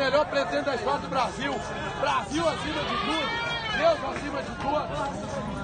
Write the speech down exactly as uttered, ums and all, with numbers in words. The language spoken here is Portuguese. melhor presidente da história do Brasil. Brasil acima de tudo, Deus acima de tudo.